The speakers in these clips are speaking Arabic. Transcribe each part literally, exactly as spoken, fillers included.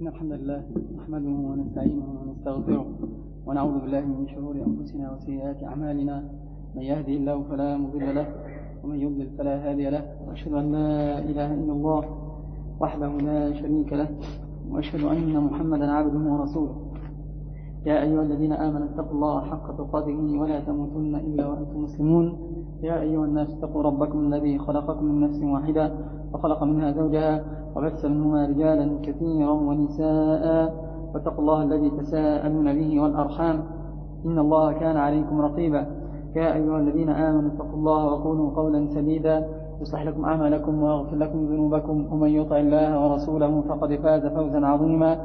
إن الحمد لله نحمده ونستعينه ونستغفره ونعوذ بالله من شرور أنفسنا وسيئات أعمالنا، من يهدي الله فلا مضل له ومن يضلل فلا هادي له، وأشهد أن لا إله إلا الله وحده لا شريك له، وأشهد أن محمدا عبده ورسوله. يا أيها الذين آمنوا اتقوا الله حق تقاته ولا تموتن إلا وأنتم مسلمون. يا أيها الناس اتقوا ربكم الذي خلقكم من نفس واحدة وخلق منها زوجها وبث منهما رجالا كثيرا ونساء، واتقوا الله الذي تساءلون به والأرحام إن الله كان عليكم رقيبا. يا أيها الذين آمنوا اتقوا الله وقولوا قولا سديدا يصلح لكم أعمالكم ويغفر لكم ذنوبكم، ومن يطع الله ورسوله فقد فاز فوزا عظيما.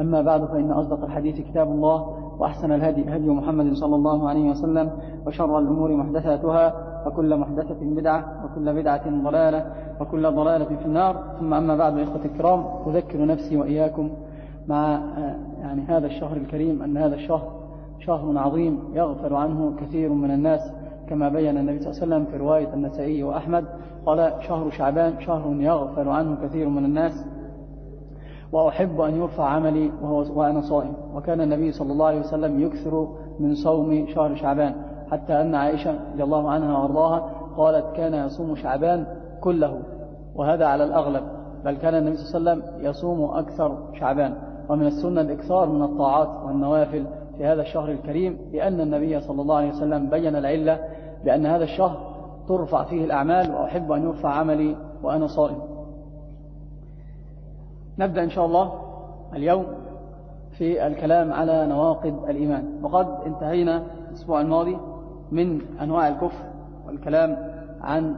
أما بعد، فإن أصدق الحديث كتاب الله، وأحسن الهدي هدي محمد صلى الله عليه وسلم، وشر الأمور محدثاتها، وكل محدثة بدعة، وكل بدعة ضلالة، وكل ضلالة في النار. ثم أما بعد، إخوة الكرام، أذكر نفسي وإياكم مع يعني هذا الشهر الكريم أن هذا الشهر شهر عظيم يغفر عنه كثير من الناس، كما بيّن النبي صلى الله عليه وسلم في رواية النسائي وأحمد قال: شهر شعبان شهر يغفر عنه كثير من الناس، وأحب أن يرفع عملي وأنا صائم. وكان النبي صلى الله عليه وسلم يكثر من صوم شهر شعبان، حتى أن عائشة رضي الله عنها وارضاها قالت: كان يصوم شعبان كله، وهذا على الأغلب، بل كان النبي صلى الله عليه وسلم يصوم أكثر شعبان. ومن السنة الإكثار من الطاعات والنوافل في هذا الشهر الكريم، لأن النبي صلى الله عليه وسلم بيّن العلة بأن هذا الشهر ترفع فيه الأعمال، وأحب أن يرفع عملي وأنا صائم. نبدأ إن شاء الله اليوم في الكلام على نواقض الإيمان، وقد انتهينا الأسبوع الماضي من أنواع الكفر، والكلام عن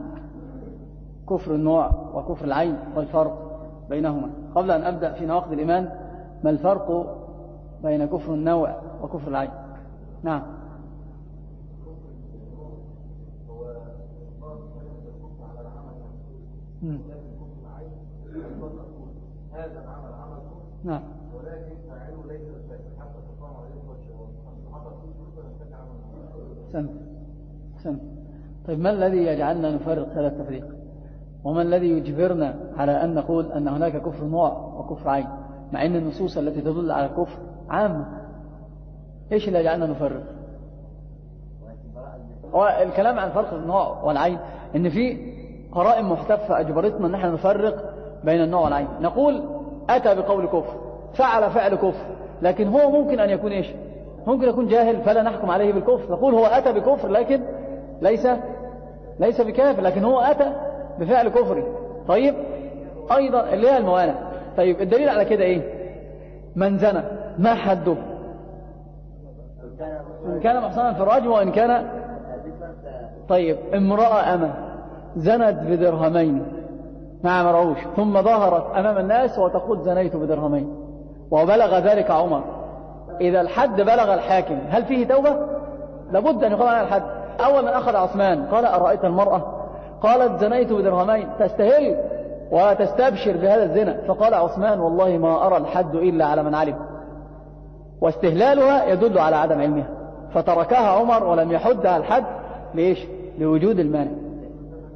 كفر النوع وكفر العين والفرق بينهما. قبل أن أبدأ في نواقض الإيمان، ما الفرق بين كفر النوع وكفر العين؟ نعم، نعم. سمت سمت. طيب، ما الذي يجعلنا نفرق هذا التفريق؟ وما الذي يجبرنا على أن نقول أن هناك كفر نوع وكفر عين، مع أن النصوص التي تدل على الكفر عامة؟ إيش اللي يجعلنا نفرق؟ والكلام عن فرق النوع والعين إن في قرائن محتفة أجبرتنا أن نحن نفرق بين النوع والعين. نقول: أتى بقول كفر، فعل فعل كفر، لكن هو ممكن أن يكون إيش؟ ممكن يكون جاهل، فلا نحكم عليه بالكفر. نقول: هو أتى بكفر، لكن ليس ليس بكافر، لكن هو أتى بفعل كفري. طيب، أيضا اللي هي الموانع. طيب، الدليل على كده إيه؟ من زنى ما حده، إن كان محصنا في الرجم وإن كان. طيب، امرأة أمة زنت بدرهمين مع مرعوش، ثم ظهرت أمام الناس وتقول: زنيت بدرهمين، وبلغ ذلك عمر. إذا الحد بلغ الحاكم، هل فيه توبة؟ لابد أن يقال عنها الحد. أولا أخذ عثمان قال: أرأيت المرأة قالت: زنيت بدرهمين، تستهل وتستبشر بهذا الزنا؟ فقال عثمان: والله ما أرى الحد إلا على من علم، واستهلالها يدل على عدم علمها، فتركها عمر ولم يحدها الحد. ليش؟ لوجود المانع،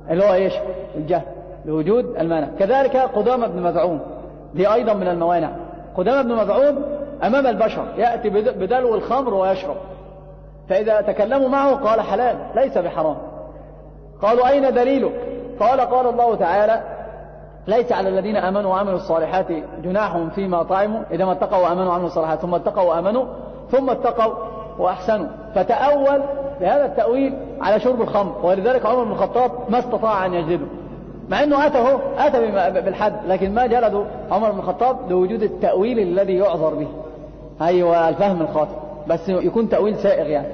اللي هو إيش؟ الجهل، لوجود المانع. كذلك قدامة بن مذعون، دي أيضا من الموانع. قدامة بن مذعون أمام البشر يأتي بدلو الخمر ويشرب، فإذا تكلموا معه قال: حلال ليس بحرام. قالوا: أين دليلك؟ قال: قال الله تعالى: ليس على الذين آمنوا وعملوا الصالحات جناحهم فيما طعموا إذا ما اتقوا وآمنوا وعملوا الصالحات، ثم اتقوا وآمنوا، ثم اتقوا وأحسنوا. فتأول بهذا التأويل على شرب الخمر، ولذلك عمر بن الخطاب ما استطاع أن يجلده، مع أنه أتى أتى بالحد، لكن ما جلده عمر بن الخطاب لوجود التأويل الذي يعذر به. أيوة، الفهم الخاطئ، بس يكون تأويل سائغ، يعني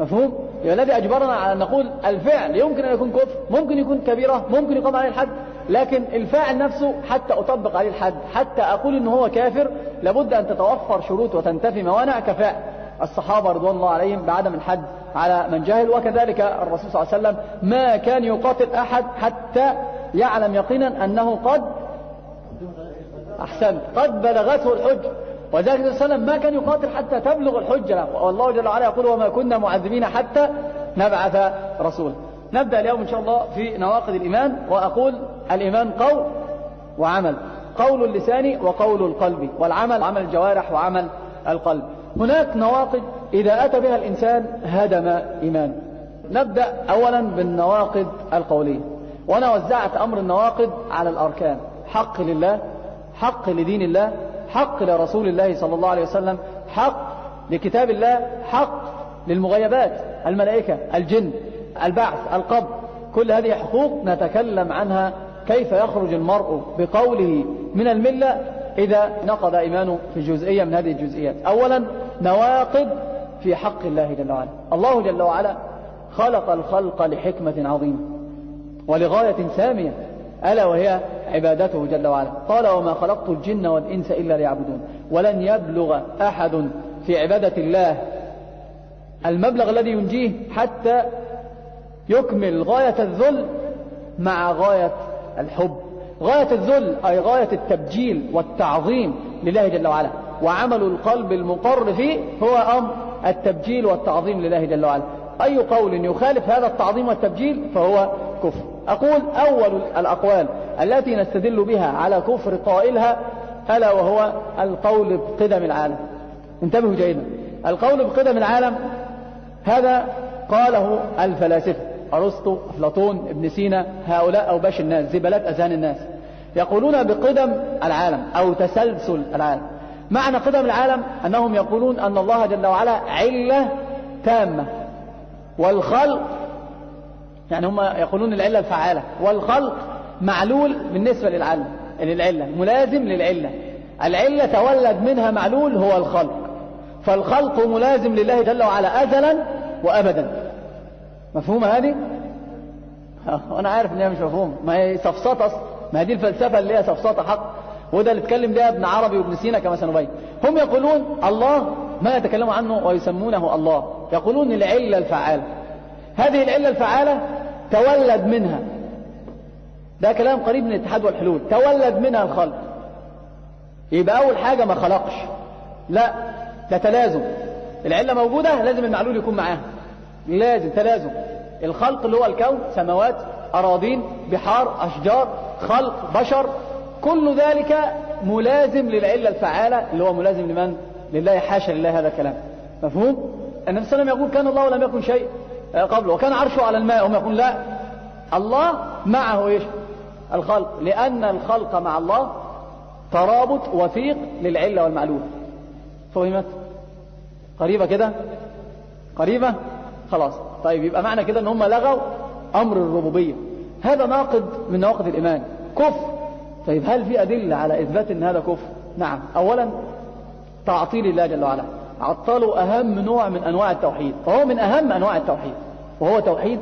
مفهوم؟ الذي أجبرنا على أن نقول الفعل يمكن أن يكون كفر، ممكن يكون كبيرة، ممكن يقام عليه الحد، لكن الفاعل نفسه حتى أطبق عليه الحد، حتى أقول إنه هو كافر، لابد أن تتوفر شروط وتنتفي موانع، كفاء الصحابة رضوان الله عليهم بعدم الحد على من جهل. وكذلك الرسول صلى الله عليه وسلم ما كان يقاتل أحد حتى يعلم يقينا أنه قد أحسن، قد بلغته الحج. وذلك السلام ما كان يقاتل حتى تبلغ الحجة، والله جل وعلا يقول: وما كنا معذبين حتى نبعث رسولا. نبدأ اليوم إن شاء الله في نواقض الإيمان، وأقول: الإيمان قول وعمل. قول اللسان وقول القلب، والعمل عمل الجوارح وعمل القلب. هناك نواقض إذا أتى بها الإنسان هدم إيمانه. نبدأ أولا بالنواقض القولية، وأنا وزعت أمر النواقض على الأركان: حق لله، حق لدين الله، حق لرسول الله صلى الله عليه وسلم، حق لكتاب الله، حق للمغيبات، الملائكة، الجن، البعث، القبر. كل هذه حقوق نتكلم عنها كيف يخرج المرء بقوله من الملة إذا نقض إيمانه في جزئية من هذه الجزئيات. أولا نواقض في حق الله جل وعلا. الله جل وعلا خلق الخلق لحكمة عظيمة ولغاية سامية، ألا وهي عبادته جل وعلا. قال: وما خلقت الجن والإنس إلا ليعبدون. ولن يبلغ أحد في عبادة الله المبلغ الذي ينجيه حتى يكمل غاية الذل مع غاية الحب. غاية الذل أي غاية التبجيل والتعظيم لله جل وعلا، وعمل القلب المقر فيه هو أمر التبجيل والتعظيم لله جل وعلا. أي قول يخالف هذا التعظيم والتبجيل فهو كفر. أقول أول الأقوال التي نستدل بها على كفر قائلها، ألا وهو القول بقدم العالم. انتبهوا جيدا، القول بقدم العالم هذا قاله الفلاسفة: أرسطو، أفلاطون، ابن سينا، هؤلاء أوباش الناس، زبالات أذهان الناس. يقولون بقدم العالم أو تسلسل العالم. معنى قدم العالم أنهم يقولون أن الله جل وعلا علة تامة، والخلق يعني هم يقولون العلة الفعالة، والخلق معلول بالنسبة للعلة، للعلة ملازم للعلة، العلة تولد منها معلول هو الخلق، فالخلق ملازم لله جل وعلا أزلا وأبدا. مفهومة هذه؟ أنا عارف أنها مش مفهومة، ما هي سفسطة أصلا، ما هذه الفلسفة اللي هي سفسطة حق، وده اللي اتكلم ده ابن عربي وابن سينا كما سنبين. هم يقولون الله ما يتكلموا عنه ويسمونه الله، يقولون العلة الفعالة، هذه العلة الفعالة تولد منها، ده كلام قريب من الاتحاد والحلول، تولد منها الخلق. يبقى أول حاجة ما خلقش، لا ده تلازم، العلة موجودة لازم المعلول يكون معاها، لازم تلازم. الخلق اللي هو الكون، سماوات، أراضين، بحار، أشجار، خلق بشر، كل ذلك ملازم للعلة الفعالة اللي هو ملازم لمن؟ لله، حاشا لله هذا الكلام. مفهوم؟ النبي صلى الله عليه وسلم يقول: كان الله ولم يكن شيء قبله، وكان عرشه على الماء. هم يقول لا، الله معه ايش؟ الخلق، لأن الخلق مع الله ترابط وثيق للعلة والمعلول. فهمت؟ قريبة كده؟ قريبة؟ خلاص. طيب يبقى معنى كده ان هم لغوا امر الربوبية. هذا ناقض من نواقض الايمان، كفر. طيب هل في ادلة على اثبات ان هذا كفر؟ نعم. اولا تعطيل الله جل وعلا، عطلوا اهم نوع من انواع التوحيد، وهو من اهم انواع التوحيد، وهو توحيد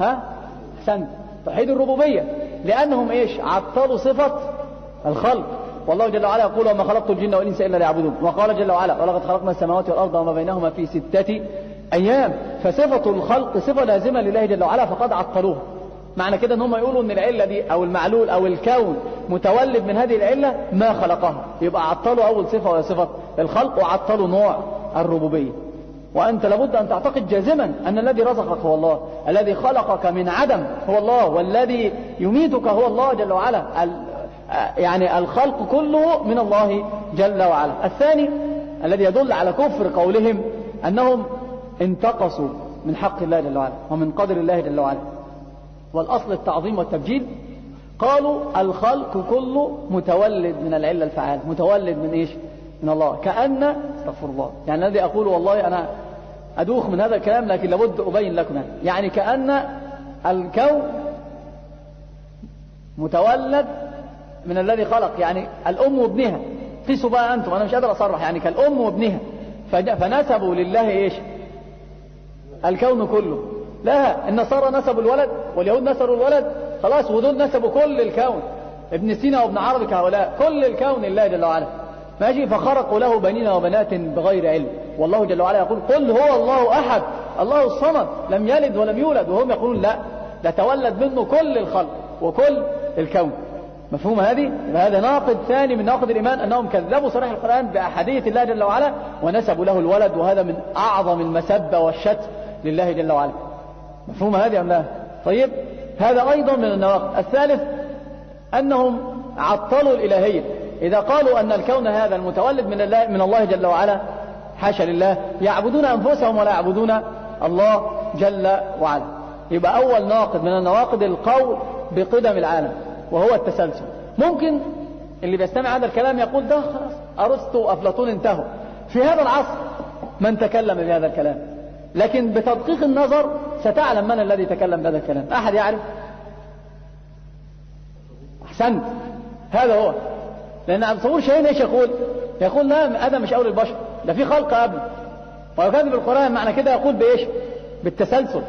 ها؟ احسنت، توحيد الربوبية. لانهم ايش؟ عطلوا صفة الخلق. والله جل وعلا يقول: وما خلقت الجن والإنس إلا ليعبدون. وقال جل وعلا: ولقد خلقنا السماوات والأرض وما بينهما في ستة أيام. فصفة الخلق صفة لازمة لله جل وعلا، فقد عطلوها. معنى كده أن هم يقولوا أن العلة دي أو المعلول أو الكون متولد من هذه العلة ما خلقها، يبقى عطلوا أول صفة وهي صفة الخلق، وعطلوا نوع الربوبية. وأنت لابد أن تعتقد جازما أن الذي رزقك هو الله، الذي خلقك من عدم هو الله، والذي يميتك هو الله جل وعلا، يعني الخلق كله من الله جل وعلا. الثاني الذي يدل على كفر قولهم أنهم انتقصوا من حق الله جل وعلا ومن قدر الله جل وعلا، والأصل التعظيم والتبجيل. قالوا الخلق كله متولد من العلة الفعال، متولد من إيش؟ من الله. كأن، استغفر الله، يعني الذي أقول والله أنا أدوخ من هذا الكلام لكن لابد أبين لكم، يعني كأن الكون متولد من الذي خلق، يعني الأم وابنها. قيسوا بقى أنتم، أنا مش قادر أصرح، يعني كالأم وابنها، فنسبوا لله إيش؟ الكون كله. لا، النصارى نسبوا الولد، واليهود نسبوا الولد، خلاص، ودول نسبوا كل الكون، ابن سينا وابن عربي كهؤلاء، كل الكون لله جل وعلا، ماشي، فخرقوا له بنين وبنات بغير علم. والله جل وعلا يقول: قل هو الله أحد الله الصمد لم يلد ولم يولد. وهم يقولون لا، ده تولد منه كل الخلق وكل الكون. مفهوم هذه؟ هذا ناقض ثاني من ناقض الإيمان، أنهم كذبوا صريح القرآن بأحدية الله جل وعلا ونسبوا له الولد، وهذا من أعظم المسبة والشتم لله جل وعلا. مفهوم هذه أم لا؟ طيب هذا أيضا من النواقض. الثالث أنهم عطلوا الإلهية إذا قالوا أن الكون هذا المتولد من الله, من الله جل وعلا. حاشا لله، يعبدون أنفسهم ولا يعبدون الله جل وعلا. يبقى أول ناقد من النواقد القول بقدم العالم وهو التسلسل. ممكن اللي بيستمع هذا الكلام يقول ده خلاص أرسطو وأفلاطون انتهوا. في هذا العصر من تكلم بهذا الكلام، لكن بتدقيق النظر ستعلم من الذي تكلم بهذا الكلام. أحد يعرف؟ أحسنت، هذا هو. لأن عبد الصبور شاهين إيش يقول؟ يقول نعم هذا مش أول البشر، ده في خلق قبل. ويكذب القرآن معنى كده يقول بإيش؟ بالتسلسل.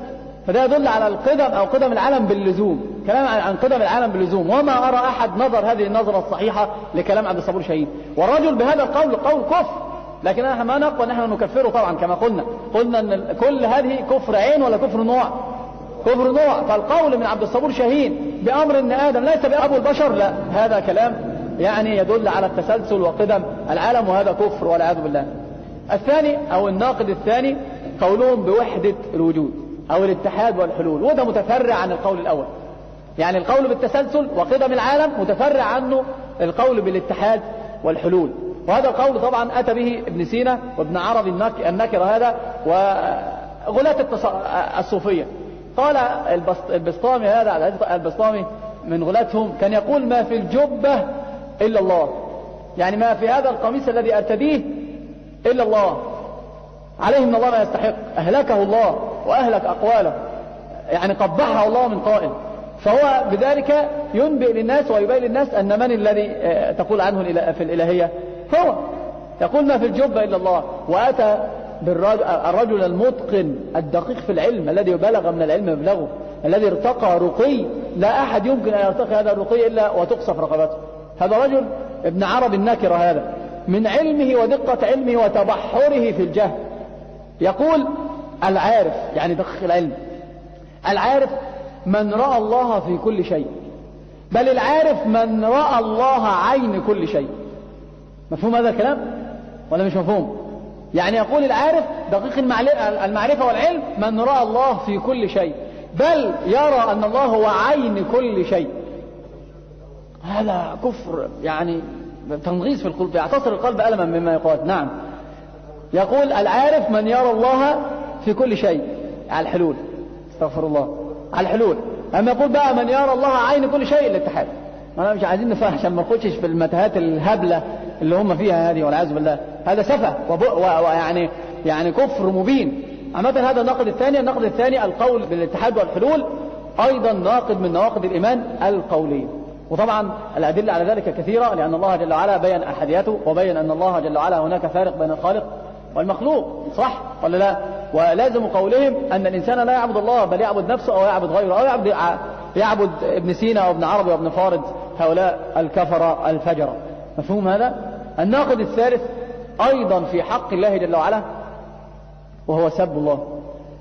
فده يدل على القدم أو قدم العالم باللزوم، كلام عن قدم العالم باللزوم. وما أرى أحد نظر هذه النظرة الصحيحة لكلام عبد الصبور شاهين. والرجل بهذا القول قول كفر، لكن احنا ما نقوى نحن نكفره طبعا. كما قلنا قلنا ان كل هذه كفر عين ولا كفر نوع؟ كفر نوع. فالقول من عبد الصبور شاهين بامر ان ادم ليس بابو البشر، لا، هذا كلام يعني يدل على التسلسل وقدم العالم، وهذا كفر والعياذ بالله. الثاني او الناقد الثاني قولهم بوحده الوجود او الاتحاد والحلول، وده متفرع عن القول الاول. يعني القول بالتسلسل وقدم العالم متفرع عنه القول بالاتحاد والحلول. وهذا القول طبعا أتى به ابن سينا وابن عربي النكر هذا وغلاة الصوفية. قال البسطامي هذا البسطامي من غلاتهم كان يقول ما في الجبة إلا الله، يعني ما في هذا القميص الذي أرتديه إلا الله، عليه من الله ما يستحق، أهلكه الله وأهلك أقواله، يعني قبحها الله من قائل. فهو بذلك ينبئ للناس ويبين للناس أن من الذي تقول عنه في الإلهية هو. يقول ما في الجبة إلا الله، وأتى بالرجل المتقن الدقيق في العلم الذي بلغ من العلم مبلغه، الذي ارتقى رقي لا أحد يمكن أن يرتقي هذا الرقي إلا وتقصف رقبته. هذا رجل ابن عرب الناكر هذا من علمه ودقة علمه وتبحره في الجهل يقول العارف، يعني دقيق العلم، العارف من رأى الله في كل شيء، بل العارف من رأى الله عين كل شيء. مفهوم هذا الكلام ولا مش مفهوم؟ يعني يقول العارف دقيق المعرفة والعلم من رأى الله في كل شيء، بل يرى أن الله هو عين كل شيء. هذا كفر، يعني تنغيص في القلب، يعتصر القلب ألما مما يقال. نعم، يقول العارف من يرى الله في كل شيء على الحلول، استغفر الله، على الحلول. أما يقول بقى من يرى الله عين كل شيء الاتحاد. أنا مش عايزين نفهم عشان ما نخشش في المتاهات الهبلة اللي هم فيها هذه والعياذ بالله. هذا سفه ويعني يعني كفر مبين. عامة هذا الناقد الثاني. الناقد الثاني القول بالاتحاد والحلول، أيضا ناقد من نواقد الإيمان القولي. وطبعا الأدلة على ذلك كثيرة، لأن الله جل وعلا بين أحديته وبين أن الله جل وعلا هناك فارق بين الخالق والمخلوق، صح ولا لا؟ ولازم قولهم أن الإنسان لا يعبد الله بل يعبد نفسه أو يعبد غيره أو يعبد, يعبد ابن سينا وابن عربي وابن فارض، هؤلاء الكفرة الفجرة. مفهوم هذا؟ الناقد الثالث أيضا في حق الله جل وعلا وهو سب الله.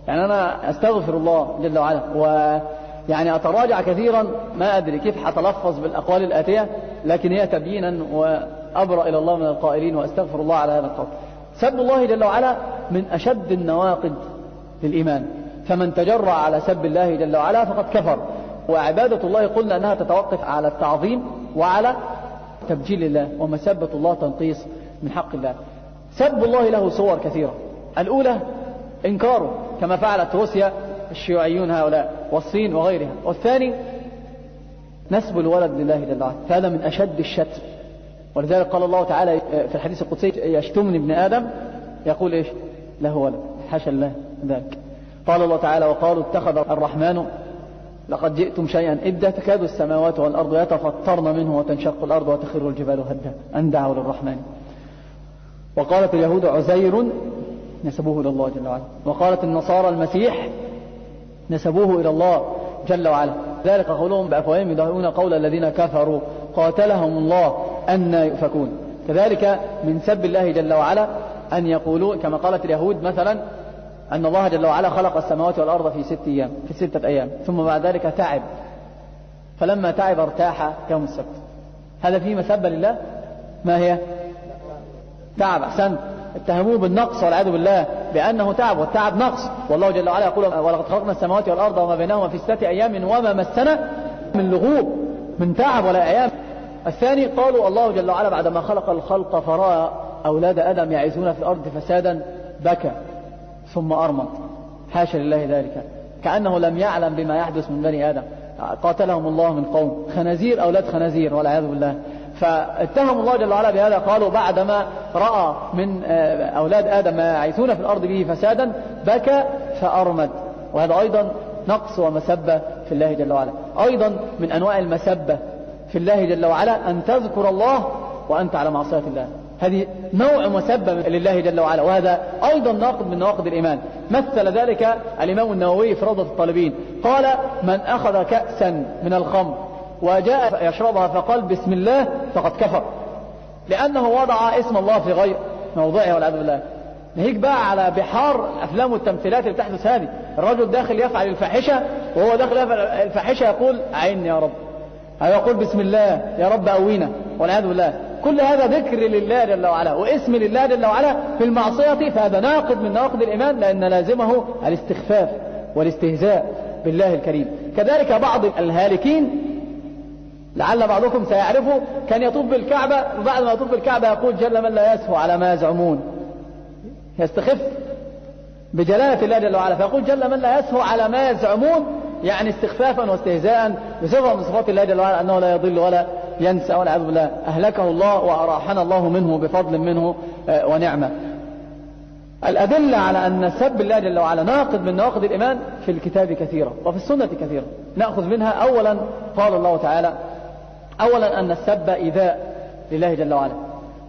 يعني أنا أستغفر الله جل وعلا ويعني أتراجع كثيرا، ما أدري كيف حتلفظ بالأقوال الآتية، لكن هي تبيينا وأبرأ إلى الله من القائلين، وأستغفر الله على هذا القول. سب الله جل وعلا من أشد النواقد للإيمان، فمن تجرأ على سب الله جل وعلا فقد كفر. وعبادة الله قلنا أنها تتوقف على التعظيم وعلى تبجيل الله، ومسبة الله تنقيص من حق الله. سب الله له صور كثيرة. الأولى إنكاره كما فعلت روسيا الشيوعيون هؤلاء والصين وغيرها. والثاني نسب الولد لله جل وعلا، فهذا من أشد الشتم. ولذلك قال الله تعالى في الحديث القدسي يشتمني ابن آدم يقول إيش؟ له ولد، حاشا لله ذلك. قال الله تعالى وقالوا اتخذ الرحمن لقد جئتم شيئا إدا تكاد السماوات والأرض يتفطرن منه وتنشق الأرض وتخر الجبال هدا أن دعوا للرحمن. وقالت اليهود عزير نسبوه إلى الله جل وعلا، وقالت النصارى المسيح نسبوه إلى الله جل وعلا. ذلك قولهم بأفواههم يضاهئون قول الذين كفروا قاتلهم الله أنى يؤفكون. كذلك من سب الله جل وعلا أن يقولوا كما قالت اليهود مثلا أن الله جل وعلا خلق السماوات والأرض في ست أيام في ستة أيام ثم بعد ذلك تعب، فلما تعب ارتاح يوم السبت. هذا فيه مسبة لله. ما هي؟ تعب. أحسن. اتهموه بالنقص والعياذ بالله بأنه تعب، والتعب نقص. والله جل وعلا يقول ولقد خلقنا السماوات والأرض وما بينهما في ستة أيام وما مسنا من لغوب، من تعب ولا أيام. الثاني قالوا الله جل وعلا بعدما خلق الخلق فرأى أولاد آدم يعيثون في الأرض فسادا بكى ثم أرمط، حاشا لله ذلك، كأنه لم يعلم بما يحدث من بني آدم، قاتلهم الله من قوم خنازير، أولاد خنازير والعياذ بالله. فاتهم الله جل وعلا بهذا، قالوا بعدما رأى من أولاد آدم يعيثون في الأرض به فسادا بكى فأرمد، وهذا أيضا نقص ومسبة في الله جل وعلا. أيضا من أنواع المسبة في الله جل وعلا أن تذكر الله وأنت على معصية الله، هذه نوع مسبة لله جل وعلا، وهذا أيضا ناقض من نواقض الإيمان. مثل ذلك الإمام النووي في روضة الطالبين، قال من أخذ كأسا من الخمر وجاء يشربها فقال بسم الله فقد كفر، لأنه وضع اسم الله في غير موضعه والعياذ بالله. نهيك بقى على بحار الأفلام والتمثيلات اللي بتحدث هذه، الرجل داخل يفعل الفاحشة وهو داخل يفعل الفاحشة يقول عيني يا رب، يقول بسم الله يا رب أوينا والعياذ بالله. كل هذا ذكر لله جل وعلا واسم لله جل وعلا في المعصية، فهذا ناقض من نواقض الإيمان، لأن لازمه الاستخفاف والاستهزاء بالله الكريم. كذلك بعض الهالكين لعل بعضكم سيعرفه، كان يطوف بالكعبة وبعد ما يطوف بالكعبة يقول جل من لا يسهو على ما يزعمون، يستخف بجلالة الله جل وعلا فيقول جل من لا يسهو على ما يزعمون، يعني استخفافا واستهزاء بصفة من صفات الله جل وعلا أنه لا يضل ولا ينسى والعياذ بالله. أهلكه الله وأراحنا الله منه بفضل منه ونعمة. الأدلة على أن سب الله جل وعلا ناقض من نواقض الإيمان في الكتاب كثيرة وفي السنة كثيرة، نأخذ منها. أولا قال الله تعالى أولا أن السب إيذاء لله جل وعلا،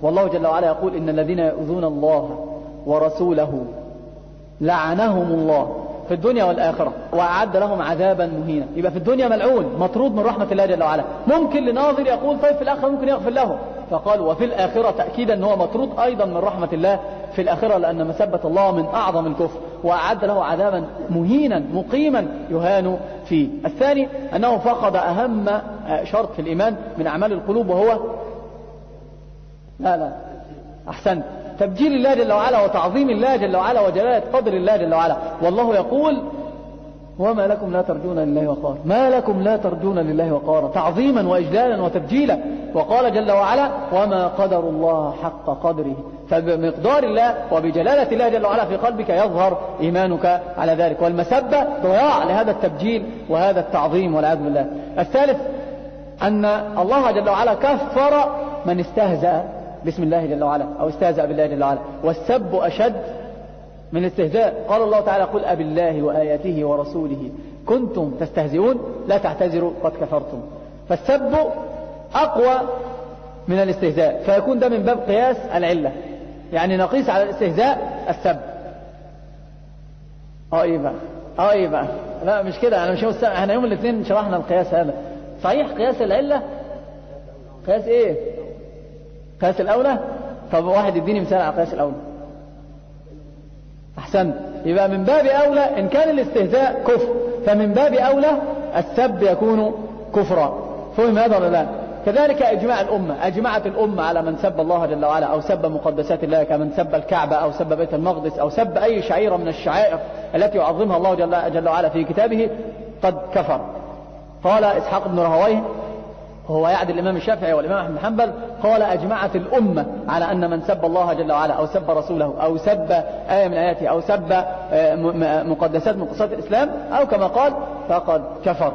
والله جل وعلا يقول إن الذين يؤذون الله ورسوله لعنهم الله في الدنيا والآخرة وأعد لهم عذابا مهينا. يبقى في الدنيا ملعون مطرود من رحمة الله جل وعلا، ممكن لناظر يقول طيب في الآخرة ممكن يغفر له، فقال وفي الآخرة، تأكيدا أنه هو مطرود أيضا من رحمة الله في الآخرة، لأن مسبة الله من أعظم الكفر، وأعد له عذابا مهينا مقيما يهان فيه. الثاني أنه فقد أهم شرط في الإيمان من أعمال القلوب، وهو لا لا أحسن تبجيل الله جل وعلا وتعظيم الله جل وعلا وجلالة قدر الله جل وعلا. والله يقول وما لكم لا ترجون لله وقارا، ما لكم لا ترجون لله وقارا، تعظيما وإجلالا وتبجيلا. وقال جل وعلا وما قدر الله حق قدره، فبمقدار الله وبجلالة الله جل وعلا في قلبك يظهر إيمانك على ذلك. والمسبة ضياع لهذا التبجيل وهذا التعظيم والعياذ بالله. الثالث أن الله جل وعلا كفر من استهزأ بسم الله جل وعلا أو استهزأ بالله جل وعلا، والسب أشد من الاستهزاء. قال الله تعالى قل أبي الله وآياته ورسوله كنتم تستهزئون لا تعتذروا قد كفرتم. فالسب أقوى من الاستهزاء، فيكون ده من باب قياس العلة، يعني نقيس على الاستهزاء السب. اه ايه بقى اه ايه بقى لا مش كده، انا مش هو السبب، احنا يوم الاثنين شرحنا القياس هذا صحيح. قياس العلة قياس ايه؟ قياس الأولى. طب واحد يديني مثال على قياس الأولى. أحسنت، يبقى من باب أولى إن كان الاستهزاء كفر فمن باب أولى السب يكون كفرا، فهم هذا ولا لا؟ كذلك إجماع الأمة، أجمعت الأمة على من سب الله جل وعلا أو سب مقدسات الله، كمن سب الكعبة أو سب بيت المقدس أو سب أي شعيرة من الشعائر التي يعظمها الله جل وعلا في كتابه قد كفر. قال إسحاق بن راهويه هو يعد الإمام الشافعي والإمام أحمد بن حنبل، قال أجمعت الأمة على أن من سب الله جل وعلا أو سب رسوله أو سب آية من آياته أو سب مقدسات من مقدسات الإسلام أو كما قال فقد كفر،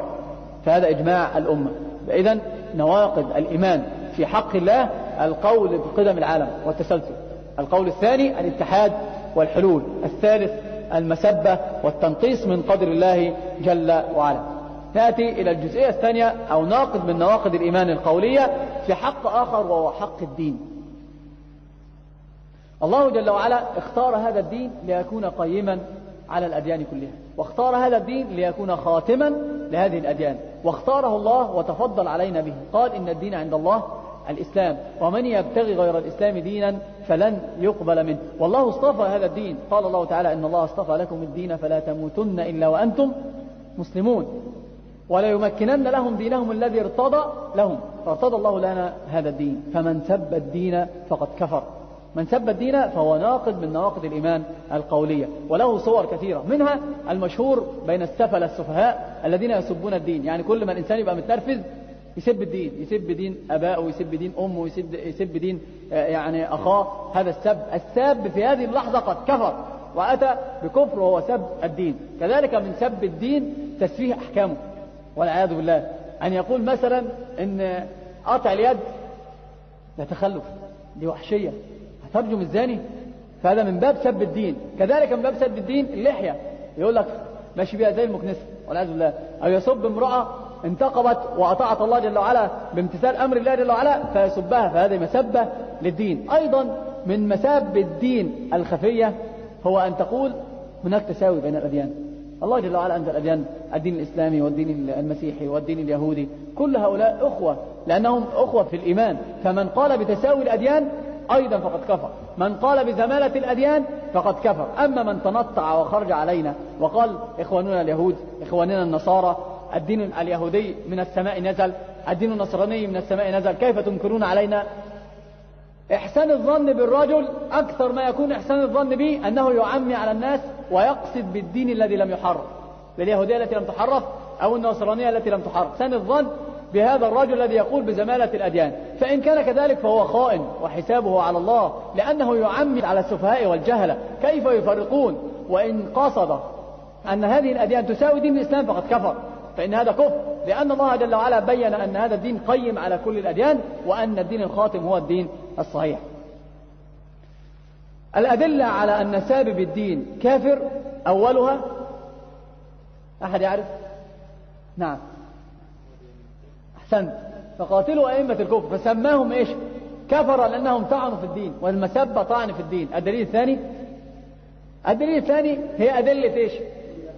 فهذا إجماع الأمة. إذن نواقض الإيمان في حق الله القول بقدم العالم والتسلسل، القول الثاني الاتحاد والحلول، الثالث المسبة والتنقيص من قدر الله جل وعلا. نأتي إلى الجزئية الثانية أو ناقض من نواقض الإيمان القولية في حق آخر وهو حق الدين. الله جل وعلا اختار هذا الدين ليكون قيما على الأديان كلها، واختار هذا الدين ليكون خاتما لهذه الأديان، واختاره الله وتفضل علينا به. قال إن الدين عند الله الإسلام ومن يبتغي غير الإسلام دينا فلن يقبل منه. والله اصطفى هذا الدين، قال الله تعالى إن الله اصطفى لكم الدين فلا تموتن إلا وأنتم مسلمون وليمكنن لهم دينهم الذي ارتضى لهم، فارتضى الله لنا هذا الدين. فمن سب الدين فقد كفر، من سب الدين فهو ناقض من نواقض الإيمان القولية، وله صور كثيرة، منها المشهور بين السفل السفهاء الذين يسبون الدين، يعني كل ما الإنسان يبقى متنرفز يسب الدين، يسب دين أبائه، يسب دين أمه، يسب, يسب دين يعني أخاه. هذا السب، السب في هذه اللحظة قد كفر وأتى بكفر وهو سب الدين. كذلك من سب الدين تسفيه أحكامه والعياذ بالله، أن يقول مثلا أن قطع اليد ده تخلف، دي وحشية، هترجم الزاني، فهذا من باب سب الدين. كذلك من باب سب الدين اللحية، يقول لك ماشي بيها زي المكنسة والعياذ بالله، أو يسب امرأة انتقبت وأطاعت الله جل وعلا بامتثال أمر الله جل وعلا فيسبها، فهذه مسبة للدين. أيضا من مساب الدين الخفية هو أن تقول هناك تساوي بين الأديان، الله جل وعلا أنزل الأديان، الدين الإسلامي والدين المسيحي والدين اليهودي، كل هؤلاء أخوة لأنهم أخوة في الإيمان، فمن قال بتساوي الأديان أيضا فقد كفر، من قال بزمالة الأديان فقد كفر. أما من تنطع وخرج علينا وقال إخواننا اليهود، إخواننا النصارى، الدين اليهودي من السماء نزل، الدين النصراني من السماء نزل، كيف تنكرون علينا؟ إحسان الظن بالرجل أكثر ما يكون إحسان الظن به أنه يعمي على الناس ويقصد بالدين الذي لم يحرف، باليهودية التي لم تحرف أو النصرانية التي لم تحرف، إحسان الظن بهذا الرجل الذي يقول بزمالة الأديان. فإن كان كذلك فهو خائن وحسابه على الله، لأنه يعمي على السفهاء والجهلة، كيف يفرقون؟ وإن قصد أن هذه الأديان تساوي دين الإسلام فقد كفر، فإن هذا كفر، لأن الله جل وعلا بيّن أن هذا الدين قيم على كل الأديان، وأن الدين الخاتم هو الدين الصحيح. الأدلة على أن سابب الدين كافر، أولها أحد يعرف؟ نعم، أحسنت، فقاتلوا أئمة الكفر، فسماهم إيش؟ كفر، لأنهم طعنوا في الدين، والمسبة طعن في الدين. الدليل الثاني، الدليل الثاني هي أدلة إيش؟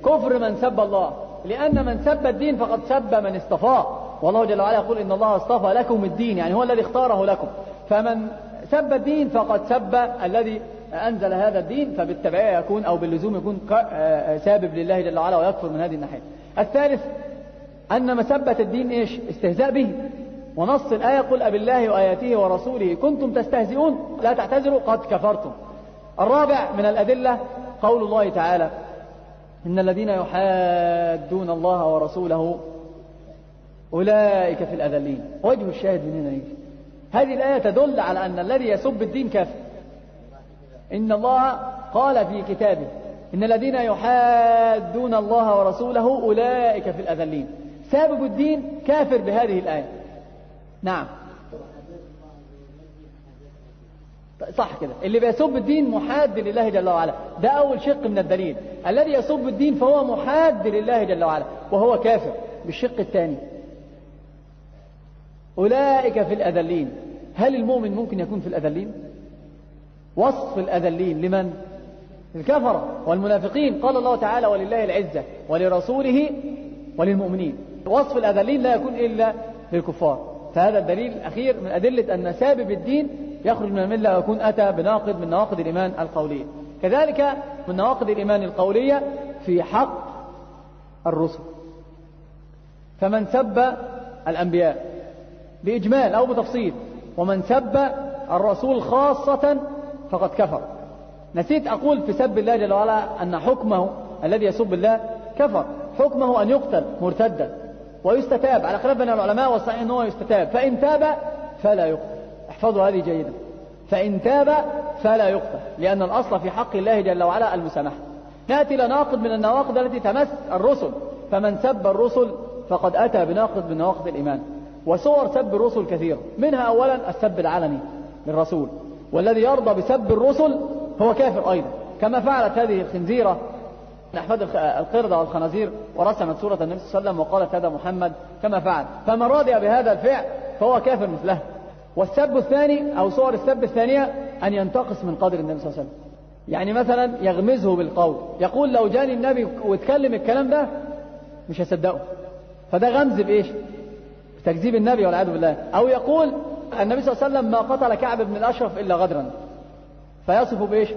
كفر من سب الله، لأن من سب الدين فقد سب من اصطفاه، والله جل وعلا يقول إن الله اصطفى لكم الدين، يعني هو الذي اختاره لكم، فمن سب الدين فقد سب الذي أنزل هذا الدين، فبالتبعية يكون أو باللزوم يكون سابب لله جل وعلا ويكفر من هذه الناحية. الثالث أن مسبة الدين إيش؟ استهزاء به، ونص الآية قل أبالله وآياته ورسوله كنتم تستهزئون لا تعتذروا قد كفرتم. الرابع من الأدلة قول الله تعالى إن الذين يحادون الله ورسوله أولئك في الأذلين. وجه الشاهد من هنا يجي، هذه الآية تدل على أن الذي يسب الدين كافر، إن الله قال في كتابه إن الذين يحادون الله ورسوله أولئك في الأذلين، سابب الدين كافر بهذه الآية. نعم صح كده، اللي بيسب الدين محاد لله جل وعلا، ده أول شق من الدليل، الذي يسب الدين فهو محاد لله جل وعلا وهو كافر. بالشق الثاني أولئك في الأذلين، هل المؤمن ممكن يكون في الأذلين؟ وصف الأذلين لمن؟ الكفرة والمنافقين، قال الله تعالى ولله العزة ولرسوله وللمؤمنين، وصف الأذلين لا يكون إلا للكفار. فهذا الدليل الأخير من أدلة أن سابب الدين يخرج من الملة ويكون أتى بناقض من نواقض الإيمان القولية. كذلك من نواقض الإيمان القولية في حق الرسل، فمن سب الأنبياء بإجمال أو بتفصيل، ومن سب الرسول خاصة فقد كفر. نسيت أقول في سب الله جل وعلا أن حكمه الذي يسب الله كفر، حكمه أن يقتل مرتدا ويستتاب، على خلاف بين العلماء، والصحيح أنه يستتاب، فإن تاب فلا يقتل، احفظوا هذه جيدا، فإن تاب فلا يقتل، لأن الأصل في حق الله جل وعلا المسامحة. نأتي لناقض من النواقض التي تمس الرسل، فمن سب الرسل فقد أتى بناقض من نواقض الإيمان. وصور سب الرسل كثيرة، منها أولا السب العلني للرسول، والذي يرضى بسب الرسل هو كافر أيضا، كما فعلت هذه الخنزيرة أحفاد القردة والخنازير ورسمت سورة النبي صلى الله عليه وسلم وقالت هذا محمد كما فعل، فمن راضي بهذا الفعل فهو كافر مثله. والسب الثاني أو صور السب الثانية أن ينتقص من قدر النبي صلى الله عليه وسلم، يعني مثلا يغمزه بالقول، يقول لو جاني النبي واتكلم الكلام ده مش هصدقه، فده غمز بإيش؟ تكذيب النبي والعياذ بالله. أو يقول النبي صلى الله عليه وسلم ما قتل كعب بن الأشرف إلا غدرا، فيصفه بإيش؟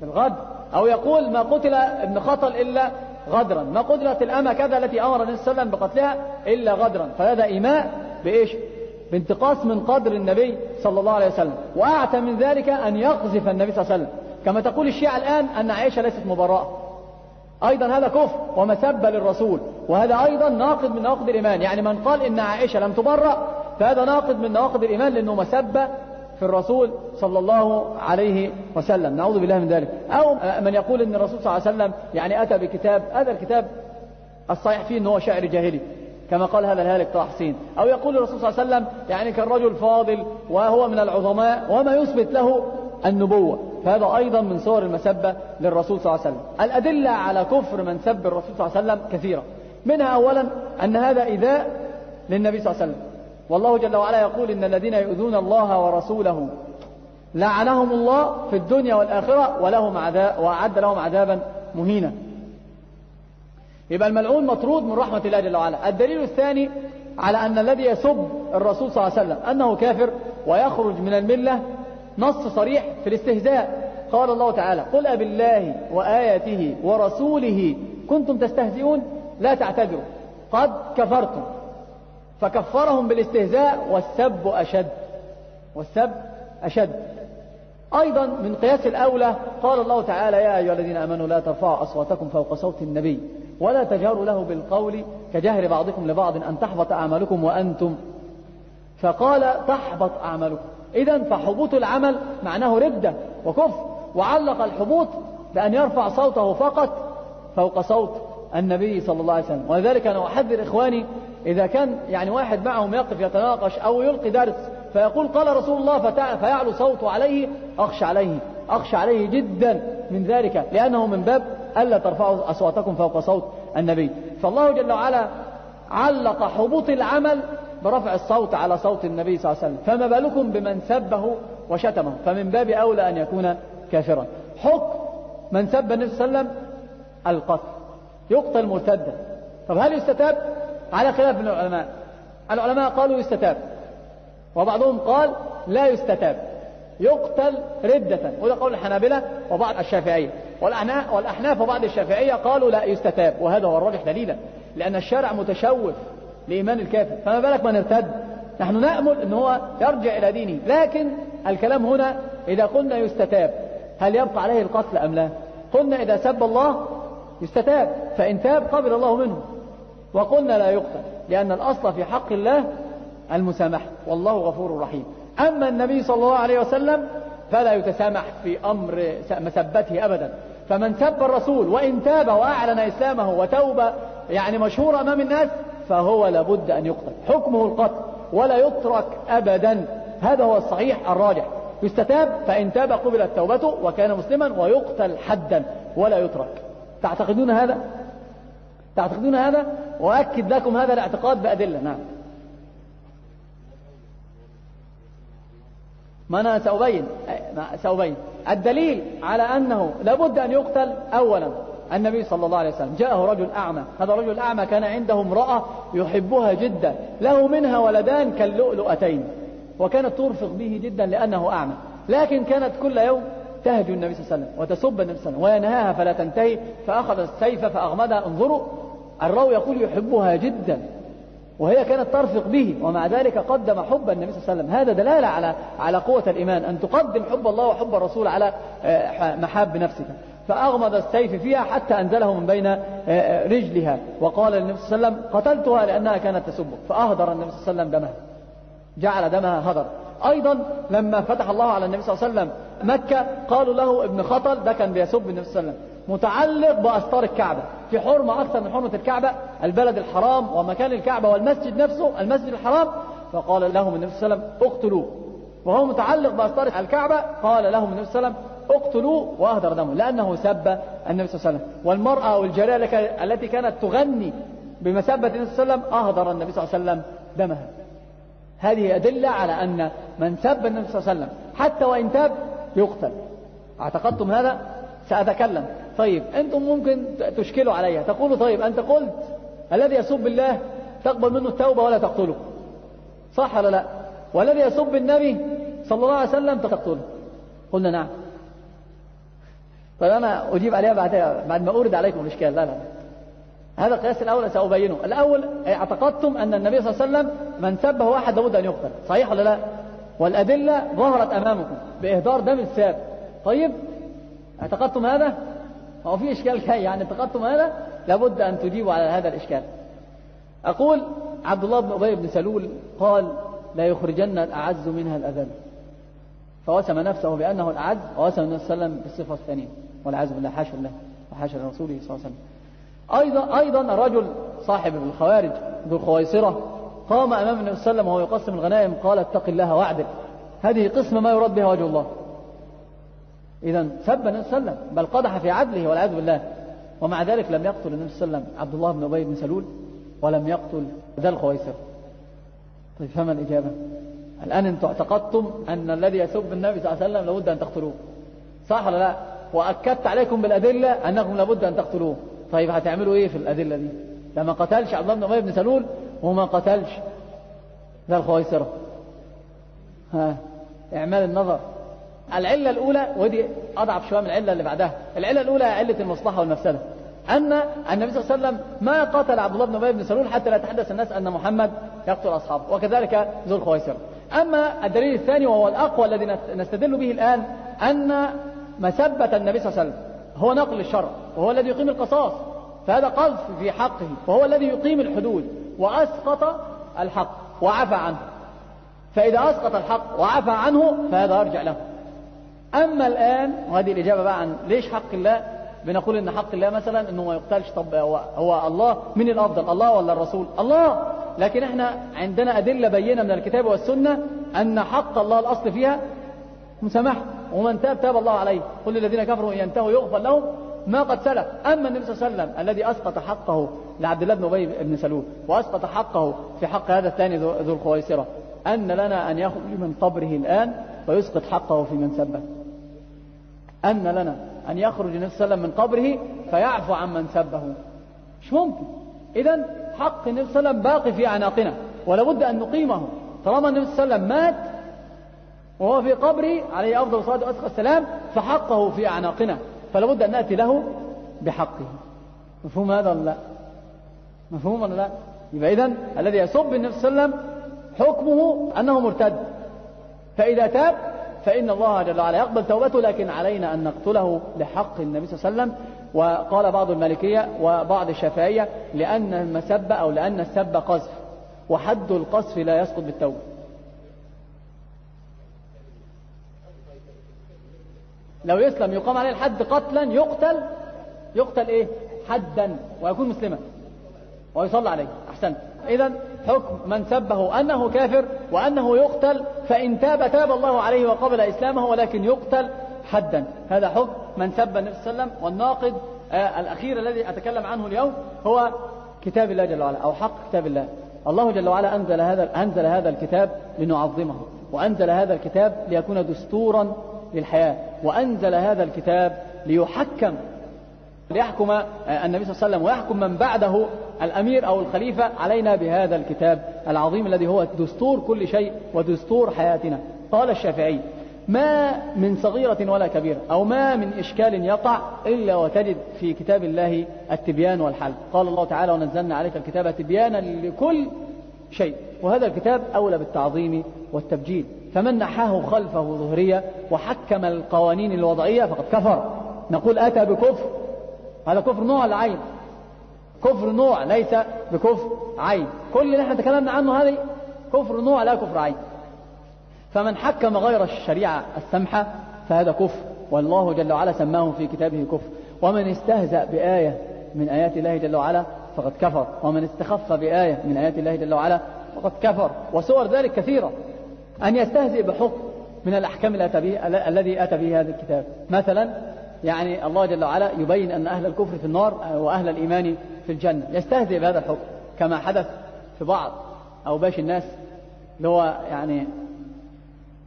بالغدر. أو يقول ما قتل ابن خطل إلا غدرا، ما قتلت الأمة كذا التي أمر النبي صلى الله عليه وسلم بقتلها إلا غدرا، فهذا إيماء بإيش؟ بانتقاص من قدر النبي صلى الله عليه وسلم. وأعتى من ذلك أن يقذف النبي صلى الله عليه وسلم، كما تقول الشيعة الآن أن عائشة ليست مبرأة، أيضا هذا كفر ومسبة للرسول، وهذا أيضا ناقض من نواقض الإيمان. يعني من قال إن عائشة لم تبرأ فهذا ناقض من نواقض الإيمان، لأنه مسبة في الرسول صلى الله عليه وسلم، نعوذ بالله من ذلك. أو من يقول إن الرسول صلى الله عليه وسلم يعني أتى بكتاب، هذا الكتاب الصحيح فيه إن هو شعر جاهلي كما قال هذا الهالك طه حسين. أو يقول الرسول صلى الله عليه وسلم يعني كان رجل فاضل وهو من العظماء وما يثبت له النبوة، فهذا أيضا من صور المسبة للرسول صلى الله عليه وسلم. الأدلة على كفر من سب الرسول صلى الله عليه وسلم كثيرة، منها أولا أن هذا إيذاء للنبي صلى الله عليه وسلم، والله جل وعلا يقول إن الذين يؤذون الله ورسوله لعنهم الله في الدنيا والآخرة ولهم عذاب وأعد لهم عذابا مهينا. يبقى الملعون مطرود من رحمة الله جل وعلا. الدليل الثاني على أن الذي يسب الرسول صلى الله عليه وسلم أنه كافر ويخرج من الملة نص صريح في الاستهزاء، قال الله تعالى: قل أبالله وآياته ورسوله كنتم تستهزئون لا تعتذروا قد كفرتم، فكفرهم بالاستهزاء والسب أشد والسب أشد. أيضا من قياس الأولى قال الله تعالى: يا أيها الذين آمنوا لا ترفعوا أصواتكم فوق صوت النبي ولا تجهروا له بالقول كجهر بعضكم لبعض أن تحبط أعمالكم وأنتم، فقال تحبط أعمالكم. إذن فحبوط العمل معناه ردة وكفر، وعلق الحبوط بأن يرفع صوته فقط فوق صوت النبي صلى الله عليه وسلم. ولذلك أنا أحذر إخواني إذا كان يعني واحد معهم يقف يتناقش أو يلقي درس فيقول قال رسول الله فيعلو صوته عليه، أخشى عليه أخشى عليه جدا من ذلك، لأنه من باب ألا ترفعوا أصواتكم فوق صوت النبي. فالله جل وعلا علق حبوط العمل برفع الصوت على صوت النبي صلى الله عليه وسلم، فما بالكم بمن سبه وشتمه، فمن باب أولى أن يكون كافرا. حكم من سب النبي صلى الله عليه وسلم القتل، يقتل مرتدا. طب هل يستتاب؟ على خلاف من العلماء، العلماء قالوا يستتاب وبعضهم قال لا يستتاب، يقتل ردة، وده قول الحنابلة وبعض الشافعية، والأحناف وبعض الشافعية قالوا لا يستتاب، وهذا هو الراجح دليلا، لأن الشرع متشوف لإيمان الكافر، فما بالك من ارتد. نحن نأمل أن هو يرجع إلى دينه، لكن الكلام هنا إذا قلنا يستتاب هل يبقى عليه القتل أم لا؟ قلنا إذا سب الله يستتاب، فإن تاب قبل الله منه، وقلنا لا يقتل، لأن الأصل في حق الله المسامحة والله غفور رحيم. أما النبي صلى الله عليه وسلم فلا يتسامح في أمر مسبته أبدا، فمن سب الرسول وإن تاب وأعلن إسلامه وتوبة يعني مشهورة أمام الناس فهو لابد أن يقتل، حكمه القتل ولا يترك أبدا، هذا هو الصحيح الراجح. يستتاب فإن تاب قبلت توبته وكان مسلما، ويقتل حدا ولا يترك. تعتقدون هذا؟ تعتقدون هذا؟ وأكد لكم هذا الاعتقاد بأدلة. نعم، ما أنا سأبين سأبين الدليل على أنه لابد أن يقتل. أولا النبي صلى الله عليه وسلم جاءه رجل أعمى، هذا الرجل الأعمى كان عنده امرأة يحبها جدا، له منها ولدان كاللؤلؤتين، وكانت ترفق به جدا لأنه أعمى، لكن كانت كل يوم تهجو النبي صلى الله عليه وسلم وتسب النبي صلى الله عليه وسلم وينهاها فلا تنتهي، فأخذ السيف فأغمدها. انظروا، الراوي يقول يحبها جدا وهي كانت ترفق به، ومع ذلك قدم حب النبي صلى الله عليه وسلم. هذا دلالة على على قوة الإيمان، أن تقدم حب الله وحب الرسول على محاب نفسك. فأغمض السيف فيها حتى أنزله من بين رجلها، وقال للنبي صلى الله عليه وسلم قتلتها لأنها كانت تسبك، فأهدر النبي صلى الله عليه وسلم دمها، جعل دمها هدر. أيضا لما فتح الله على النبي صلى الله عليه وسلم مكة قالوا له ابن خطل، ده كان بيسب النبي صلى الله عليه وسلم، متعلق بأستار الكعبة، في حرمة أكثر من حرمة الكعبة، البلد الحرام ومكان الكعبة والمسجد نفسه المسجد الحرام، فقال لهم النبي صلى الله عليه وسلم اقتلوه، وهو متعلق بأستار الكعبة قال لهم النبي صلى الله عليه وسلم اقتلوه واهدر دمه، لأنه سب النبي صلى الله عليه وسلم. والمرأة والجارية التي كانت تغني بمسبة النبي صلى الله عليه وسلم اهدر النبي صلى الله عليه وسلم دمها. هذه أدلة على أن من سب النبي صلى الله عليه وسلم حتى وإن تاب يقتل. اعتقدتم هذا؟ سأتكلم. طيب أنتم ممكن تشكلوا عليها، تقولوا طيب أنت قلت الذي يسب الله تقبل منه التوبة ولا تقتله، صح ولا لا؟ والذي يسب النبي صلى الله عليه وسلم تقتله، قلنا نعم. طيب أنا أجيب عليها بعد بعد ما أورد عليكم الإشكال. لا لا، هذا القياس الأول سأبينه. الأول اعتقدتم أن النبي صلى الله عليه وسلم من سبه واحد لابد أن يقتل، صحيح ولا لا؟ والأدلة ظهرت أمامكم بإهدار دم الساب. طيب اعتقدتم هذا؟ هو في إشكال جاي يعني التقطم هذا لابد أن تجيبوا على هذا الإشكال. أقول عبد الله بن أبي بن سلول قال: لا يخرجن الأعز منها الأذل، فوسم نفسه بأنه الأعز، ووسم النبي صلى الله عليه وسلم بالصفة الثانية والعياذ بالله، حاشا له وحاشا لرسوله صلى الله عليه وسلم. أيضا أيضا رجل صاحب الخوارج ذو الخويصرة قام أمام النبي صلى الله عليه وسلم وهو يقسم الغنائم قال: اتق الله واعدل، هذه قسمة ما يراد بها وجه الله. إذا سب النبي صلى الله عليه وسلم بل قدح في عدله والعياذ بالله، ومع ذلك لم يقتل النبي صلى الله عليه وسلم عبد الله بن أبي بن سلول ولم يقتل ذا الخويصرة. طيب فما الإجابة؟ الآن أنتم اعتقدتم أن الذي يسب النبي صلى الله عليه وسلم لابد أن تقتلوه، صح ولا لا؟ وأكدت عليكم بالأدلة أنكم لابد أن تقتلوه. طيب هتعملوا إيه في الأدلة دي؟ لما قتلش عبد الله بن أبي بن سلول وما قتلش ذا الخويصرة، ها إعمال النظر. العلة الأولى، ودي أضعف شوية من العلة اللي بعدها، العلة الأولى علة المصلحة والمفسدة، أن النبي صلى الله عليه وسلم ما قتل عبد الله بن أبي بن سلول حتى لا يتحدث الناس أن محمد يقتل أصحابه، وكذلك ذو الخويصرة. أما الدليل الثاني وهو الأقوى الذي نستدل به الآن، أن مسبة النبي صلى الله عليه وسلم هو نقل الشرع وهو الذي يقيم القصاص، فهذا قذف في حقه، وهو الذي يقيم الحدود وأسقط الحق وعفى عنه، فإذا أسقط الحق وعفى عنه فهذا يرجع له. أما الآن، وهذه الإجابة بقى عن ليش حق الله بنقول إن حق الله مثلا إنه ما يقتلش، طب هو الله من الأفضل، الله ولا الرسول؟ الله. لكن إحنا عندنا أدلة بينة من الكتاب والسنة أن حق الله الأصل فيها مسامحة، ومن تاب تاب الله عليه، قل للذين كفروا إن ينتهوا يغفر لهم ما قد سلف. أما النبي صلى الله عليه وسلم الذي أسقط حقه لعبد الله بن أبي بن سلول وأسقط حقه في حق هذا الثاني ذو الخويصرة، أن لنا أن يخرج من قبره الآن ويسقط حقه في من سبه، أن لنا أن يخرج النبي صلى الله عليه وسلم من قبره فيعفو عن من سبه، مش ممكن. إذن حق النبي صلى الله عليه وسلم باقي في أعناقنا ولابد أن نقيمه، طالما النبي صلى الله عليه وسلم مات وهو في قبره عليه أفضل الصلاة وأزكى السلام، فحقه في أعناقنا فلابد أن نأتي له بحقه. مفهوم هذا ولا لا؟ مفهوم ولا لا؟ يبقى إذن الذي يسب النبي صلى الله عليه وسلم حكمه أنه مرتد، فإذا تاب فإن الله جل وعلا يقبل توبته، لكن علينا أن نقتله لحق النبي صلى الله عليه وسلم. وقال بعض المالكية وبعض الشافعية لأن المسبة أو لأن السب قذف، وحد القذف لا يسقط بالتوبة. لو يسلم يقام عليه الحد قتلا، يقتل يقتل إيه حدا ويكون مسلما ويصلى عليه. أحسنت. إذن حكم من سبه أنه كافر وأنه يقتل، فإن تاب تاب الله عليه وقبل إسلامه، ولكن يقتل حدا. هذا حكم من سب النبي صلى الله عليه وسلم. والناقد آه الأخير الذي أتكلم عنه اليوم هو كتاب الله جل وعلا أو حق كتاب الله. الله جل وعلا أنزل هذا أنزل هذا الكتاب لنعظمه، وأنزل هذا الكتاب ليكون دستورا للحياة، وأنزل هذا الكتاب ليحكم ليحكم النبي صلى الله عليه وسلم ويحكم من بعده الأمير أو الخليفة علينا بهذا الكتاب العظيم الذي هو دستور كل شيء ودستور حياتنا. قال الشافعي: ما من صغيرة ولا كبيرة أو ما من إشكال يقع إلا وتجد في كتاب الله التبيان والحل. قال الله تعالى: ونزلنا عليك الكتاب تبيانا لكل شيء. وهذا الكتاب أولى بالتعظيم والتبجيل، فمن نحاه خلفه ظهرية وحكم القوانين الوضعية فقد كفر. نقول أتى بكفر، هذا كفر نوع العين، كفر نوع ليس بكفر عين. كل اللي احنا تكلمنا عنه هذه كفر نوع لا كفر عين. فمن حكم غير الشريعة السمحة فهذا كفر، والله جل وعلا سماه في كتابه كفر. ومن استهزأ بآية من آيات الله جل وعلا فقد كفر، ومن استخف بآية من آيات الله جل وعلا فقد كفر، وصور ذلك كثيرة. أن يستهزئ بحكم من الأحكام الذي أتى به هذا الكتاب. مثلا يعني الله جل وعلا يبين أن أهل الكفر في النار وأهل الإيمان في الجنة، يستهزئ بهذا الحكم، كما حدث في بعض أو باش الناس اللي هو يعني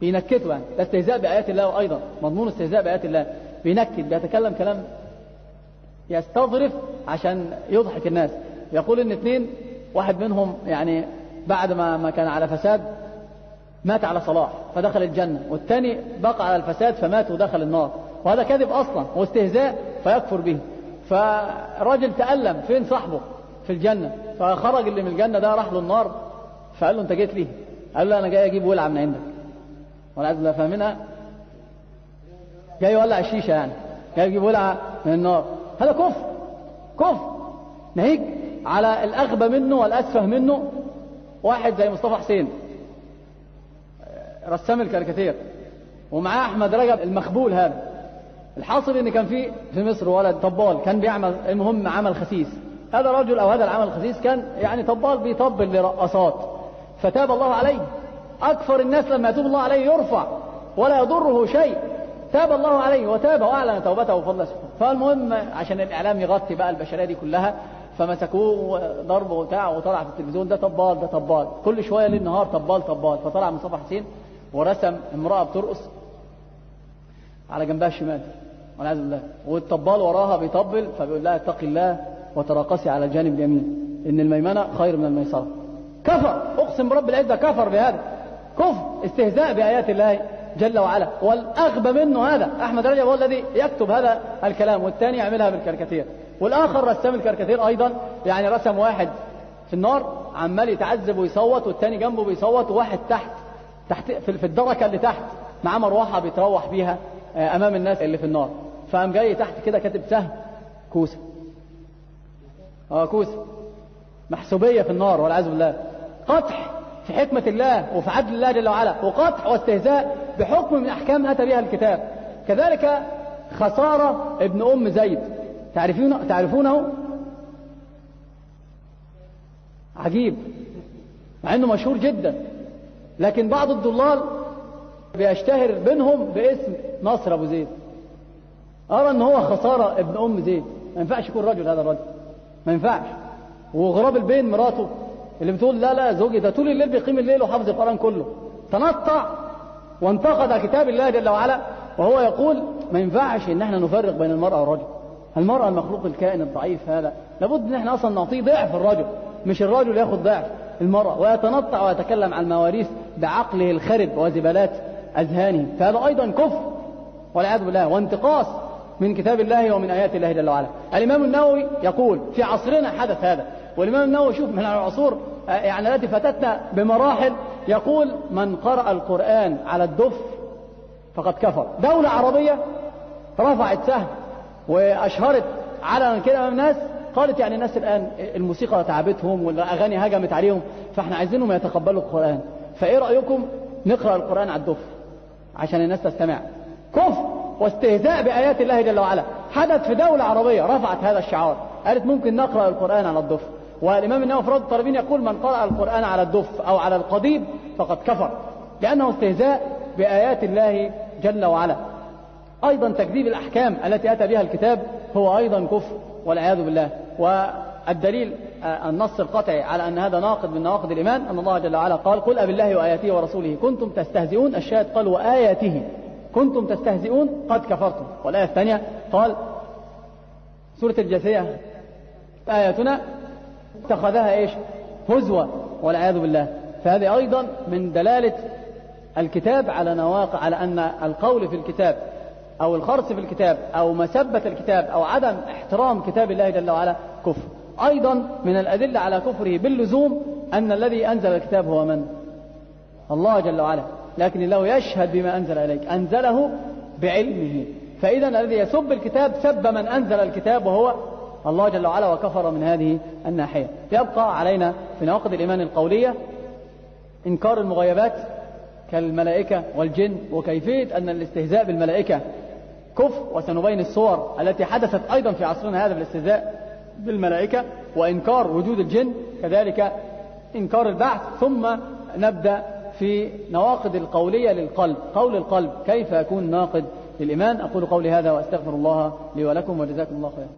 بينكتوا يعني. الاستهزاء بآيات الله، أيضا مضمون الاستهزاء بآيات الله بينكت، بيتكلم كلام يستظرف عشان يضحك الناس. يقول إن اثنين، واحد منهم يعني بعد ما ما كان على فساد مات على صلاح فدخل الجنة، والثاني بقى على الفساد فمات ودخل النار، وهذا كذب أصلا واستهزاء فيكفر به. فالراجل تألم، فين صاحبه؟ في الجنة. فخرج اللي من الجنة ده راح له النار فقال له: أنت جيت ليه؟ قال له: أنا جاي أجيب ولعة من عندك. والعياذ بالله فاهمينها، جاي يولع الشيشة يعني، جاي يجيب ولعة من النار. هذا كفر كفر ناهيك على الأغبى منه والأسفه منه. واحد زي مصطفى حسين رسام الكاريكاتير ومعاه أحمد رجب المخبول هذا. الحاصل ان كان في في مصر ولد طبال كان بيعمل المهم عمل خسيس. هذا رجل او هذا العمل الخسيس كان يعني طبال بيطبل لرقصات، فتاب الله عليه. اكثر الناس لما يتوب الله عليه يرفع ولا يضره شيء. تاب الله عليه وتاب واعلن توبته وفضله. فالمهم عشان الاعلام يغطي بقى البشريه دي كلها فمسكوه وضربه وبتاع وطلع في التلفزيون ده طبال ده طبال كل شويه ليل نهار طبال طبال. فطلع مصطفى حسين ورسم امراه بترقص على جنبها الشمال والعياذ بالله، والطبال وراها بيطبل فبيقول لها اتقي الله وتراقصي على الجانب اليمين ان الميمنه خير من الميسره. كفر، اقسم برب العزه كفر بهذا، كفر استهزاء بايات الله جل وعلا. والاغبى منه هذا احمد رجب هو الذي يكتب هذا الكلام والثاني يعملها بالكاريكاتير، والاخر رسام الكاريكاتير ايضا. يعني رسم واحد في النار عمال يتعذب ويصوت والثاني جنبه بيصوت، وواحد تحت تحت في الدركه اللي تحت معاه مروحه بيتروح بيها امام الناس اللي في النار. فقام جاي تحت كده كاتب سهم كوسه اه كوسه محسوبيه في النار والعياذ بالله. قطح في حكمه الله وفي عدل الله جل وعلا، وقطح واستهزاء بحكم من احكام اتى بها الكتاب. كذلك خساره ابن ام زيد تعرفونه تعرفونه عجيب مع انه مشهور جدا، لكن بعض الضلال بيشتهر بينهم باسم نصر ابو زيد. ارى ان هو خساره ابن ام زيد، ما ينفعش يكون رجل هذا الرجل، ما ينفعش. وغراب البين مراته اللي بتقول لا لا زوجي ده طول الليل بيقيم الليل وحافظ القران كله، تنطع وانتقد كتاب الله جل وعلا وهو يقول ما ينفعش ان احنا نفرق بين المراه والرجل. المراه المخلوق الكائن الضعيف هذا لابد ان احنا اصلا نعطيه ضعف الرجل، مش الرجل ياخد ضعف المراه ويتنطع ويتكلم عن المواريث بعقله الخرب وزبالات أذهانه. فهذا أيضا كفر والعياذ بالله وانتقاص من كتاب الله ومن آيات الله جل وعلا. الإمام النووي يقول في عصرنا حدث هذا، والإمام النووي شوف من العصور يعني التي فاتتنا بمراحل، يقول من قرأ القرآن على الدف فقد كفر. دولة عربية رفعت سهم وأشهرت علنا كده أمام الناس، قالت يعني الناس الآن الموسيقى تعبتهم والأغاني هجمت عليهم فإحنا عايزينهم يتقبلوا القرآن، فإيه رأيكم نقرأ القرآن على الدف عشان الناس تستمع. كفر واستهزاء بآيات الله جل وعلا. حدث في دولة عربية رفعت هذا الشعار، قالت ممكن نقرأ القرآن على الدف. والإمام النووي في رد الطالبين يقول من قرأ القرآن على الدف أو على القضيب فقد كفر، لأنه استهزاء بآيات الله جل وعلا. أيضا تكذيب الأحكام التي أتى بها الكتاب هو أيضا كفر والعياذ بالله. والدليل النص القطعي على أن هذا ناقض من نواقض الإيمان أن الله جل وعلا قال قل أبالله وآياته ورسوله كنتم تستهزئون. الشاهد قال وآياته كنتم تستهزئون قد كفرتم. والآية الثانية قال سورة الجاثية آياتنا اتخذها إيش هزوة والعياذ بالله. فهذه أيضا من دلالة الكتاب على نواقض على أن القول في الكتاب أو الخرص في الكتاب أو مسبة الكتاب أو عدم احترام كتاب الله جل وعلا كفر. أيضا من الأدلة على كفره باللزوم أن الذي أنزل الكتاب هو من؟ الله جل وعلا، لكن الله يشهد بما أنزل إليك أنزله بعلمه. فإذا الذي يسب الكتاب سب من أنزل الكتاب وهو الله جل وعلا وكفر من هذه الناحية. يبقى علينا في نواقض الإيمان القولية إنكار المغيبات كالملائكة والجن، وكيفية أن الاستهزاء بالملائكة كفر، وسنبين الصور التي حدثت أيضا في عصرنا هذا بالاستهزاء بالملائكة، وإنكار وجود الجن، كذلك إنكار البعث. ثم نبدأ في نواقض القولية للقلب، قول القلب كيف يكون ناقض للإيمان. أقول قولي هذا وأستغفر الله لي ولكم وجزاكم الله خيرا.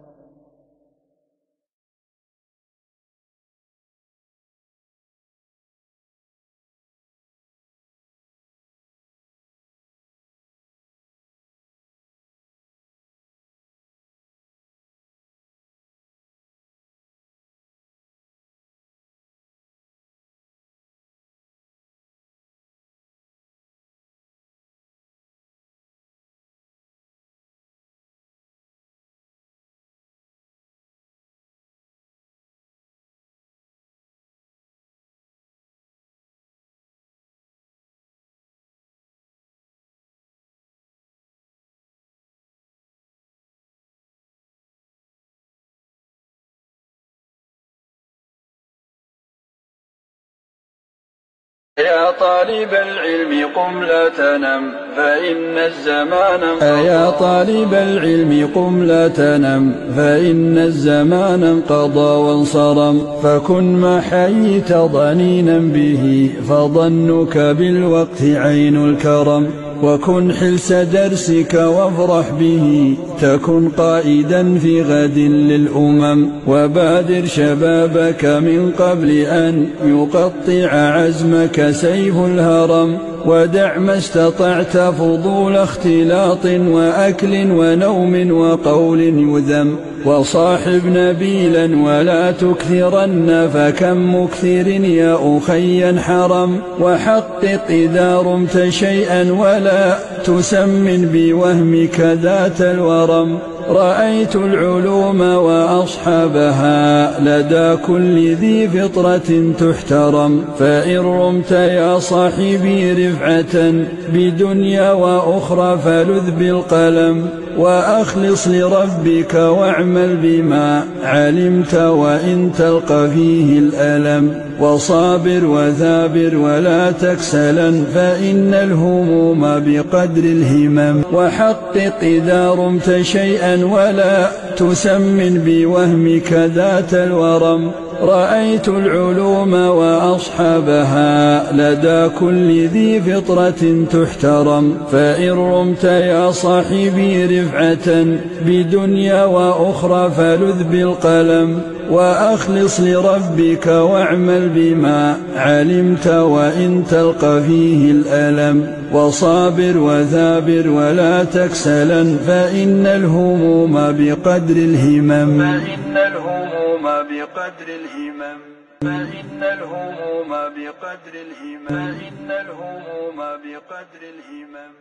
يا طالب العلم قم لا تنم فإن الزمان انقضى. يا طالب العلم قم لا تنم فإن الزمان انقضى وانصرم، فكن ما حييت ضنينا به فظنك بالوقت عين الكرم، وكن حلس درسك وافرح به تكن قائدا في غد للأمم، وبادر شبابك من قبل أن يقطع عزمك سيف الهرم، ودع ما استطعت فضول اختلاط وأكل ونوم وقول يذم، وصاحب نبيلا ولا تكثرن فكم مكثر يا أخي انحرم، وحقق إذا رمت شيئا ولا تسمن بوهمك ذات الورم، رأيت العلوم وأصحابها لدى كل ذي فطرة تحترم، فإن رمت يا صاحبي رفعة بدنيا وأخرى فلذ بالقلم، وأخلص لربك واعمل بما علمت وإن تلقى فيه الألم، وصابر وثابر ولا تكسلا فإن الهموم بقدر الهمم، وحقق إذا رمت شيئا ولا تسمن بوهمك ذات الورم، رأيت العلوم وأصحابها لدى كل ذي فطرة تحترم، فإن رمت يا صاحبي رفعة بدنيا وأخرى فلذ بالقلم، وأخلص لربك واعمل بما علمت وإن تلقى فيه الألم، وصابر وثابر ولا تكسلا فإن الهموم بقدر الهمم فإن الهموم بقدر الهمم فإن الهموم بقدر الهمم فإن الهموم بقدر الهمم.